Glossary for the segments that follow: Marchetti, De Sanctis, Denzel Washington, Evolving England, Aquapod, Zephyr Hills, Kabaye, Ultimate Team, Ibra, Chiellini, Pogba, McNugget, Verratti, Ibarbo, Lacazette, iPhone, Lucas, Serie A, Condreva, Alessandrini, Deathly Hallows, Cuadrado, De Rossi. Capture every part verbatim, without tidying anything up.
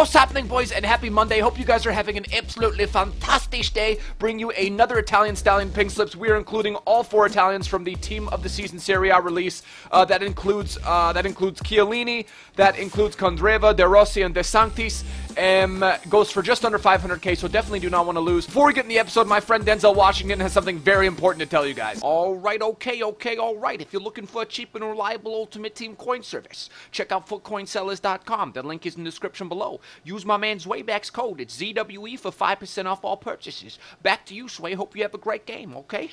What's happening, boys, and happy Monday. Hope you guys are having an absolutely fantastic day. Bring you another Italian Stallion Pink Slips. We are including all four Italians from the Team of the Season Serie A release. Uh, that includes uh, that includes Chiellini, that includes Condreva, De Rossi, and De Sanctis. Um, goes for just under five hundred K, so definitely do not want to lose. Before we get in the episode, my friend Denzel Washington has something very important to tell you guys. All right, okay, okay, all right. If you're looking for a cheap and reliable Ultimate Team coin service, check out foot coin sellers dot com. The link is in the description below. Use my man's Wayback's code. It's Z W E for five percent off all purchases. Back to you, Sway. Hope you have a great game, okay?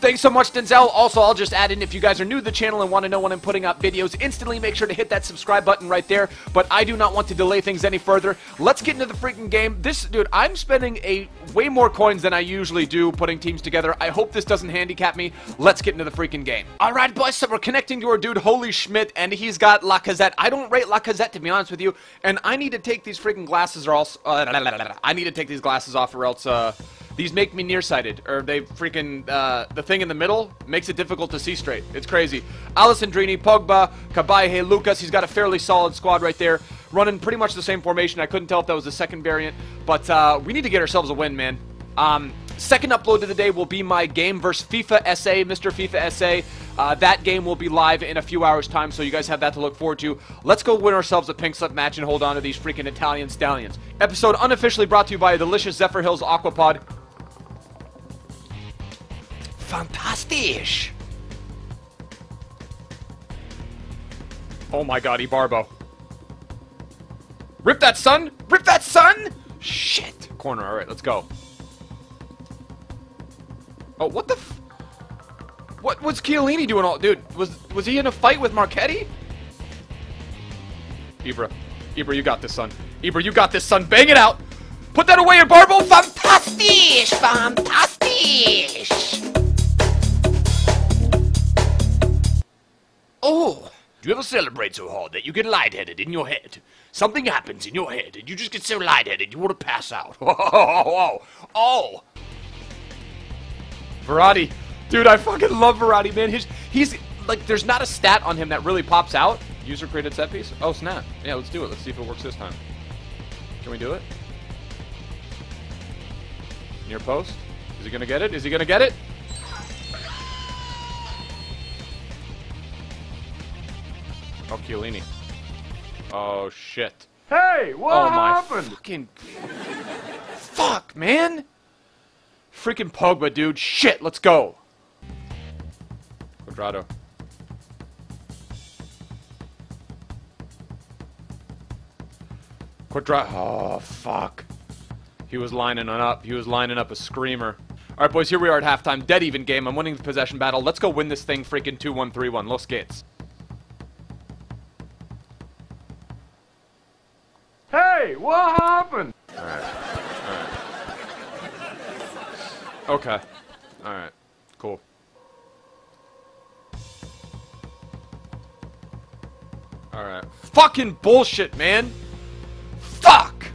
Thanks so much, Denzel. Also, I'll just add in, if you guys are new to the channel and want to know when I'm putting up videos instantly, make sure to hit that subscribe button right there. But I do not want to delay things any further. Let's get into the freaking game. This, dude, I'm spending a way more coins than I usually do putting teams together. I hope this doesn't handicap me. Let's get into the freaking game. All right, boys, so we're connecting to our dude, Holy Schmidt, and he's got Lacazette. I don't rate Lacazette, to be honest with you, and I I need to take these freaking glasses or else uh, I need to take these glasses off or else uh, these make me nearsighted, or they freaking uh, the thing in the middle makes it difficult to see straight. It's crazy. Alessandrini, Pogba, Kabaye, Lucas. He's got a fairly solid squad right there, running pretty much the same formation. I couldn't tell if that was the second variant, but uh, we need to get ourselves a win, man. Um, second upload of the day will be my game versus FIFA S A, Mister FIFA S A. Uh, that game will be live in a few hours' time, so you guys have that to look forward to. Let's go win ourselves a pink slip match and hold on to these freaking Italian Stallions. Episode unofficially brought to you by a delicious Zephyr Hills Aquapod. Fantastic! Oh my god, Ibarbo. Rip that, son! Rip that, son! Shit! Corner, alright, let's go. Oh, what the f- What was Chiellini doing all- Dude, was was he in a fight with Marchetti? Ibra. Ibra, you got this, son. Ibra, you got this, son. Bang it out! Put that away, Ibarbo! Fantastic! Fantastic! Oh! Do you ever celebrate so hard that you get lightheaded in your head? Something happens in your head, and you just get so lightheaded you want to pass out. Oh! Oh! oh, oh. Verratti. Dude, I fucking love Verratti, man. He's, he's, like, there's not a stat on him that really pops out. User-created set piece? Oh, snap. Yeah, let's do it. Let's see if it works this time. Can we do it? Near post? Is he gonna get it? Is he gonna get it? Oh, Chiellini. Oh, shit. Hey, what oh, happened? My fucking... Fuck, man! Freaking Pogba, dude. Shit, let's go. Cuadrado. Cuadrado. Oh, fuck. He was lining up. He was lining up a screamer. All right, boys, here we are at halftime. Dead even game. I'm winning the possession battle. Let's go win this thing freaking two one three one. Los Gates. Hey, what happened? All right. Okay. Alright. Cool. Alright. Fucking bullshit, man! Fuck!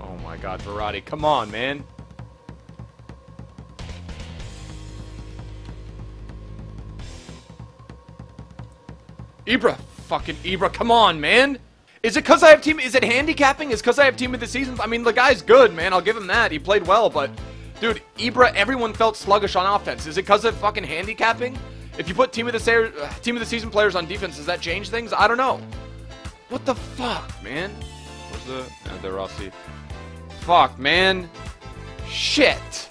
Oh my god, Verratti. Come on, man. Ibra! Fucking Ibra, come on, man. Is it because I have team? Is it handicapping? Is because I have team of the season? I mean, the guy's good, man. I'll give him that. He played well, but dude, Ibra, everyone felt sluggish on offense. Is it because of fucking handicapping? If you put team of the se uh, team of the season players on defense, does that change things? I don't know. What the fuck, man? Where's the uh, De Rossi? Fuck, man. Shit.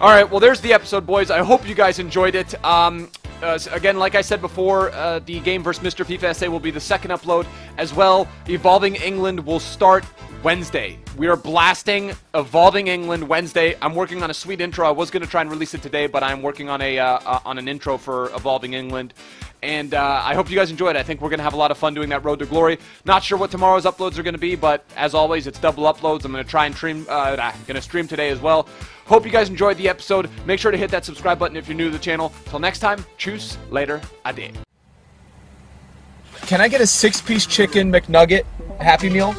All right, well, there's the episode, boys. I hope you guys enjoyed it. Um. Uh, again, like I said before, uh, the game versus Mister FIFA S A will be the second upload as well. Evolving England will start Wednesday. We are blasting Evolving England Wednesday. I'm working on a sweet intro. I was going to try and release it today, but I'm working on a uh, uh, on an intro for Evolving England. And uh, I hope you guys enjoyed it. I think we're going to have a lot of fun doing that Road to Glory. Not sure what tomorrow's uploads are going to be, but as always, it's double uploads. I'm going to try and stream, uh, going to stream today as well. Hope you guys enjoyed the episode. Make sure to hit that subscribe button if you're new to the channel. Till next time, tschüss, later, ade. Can I get a six-piece chicken McNugget Happy Meal?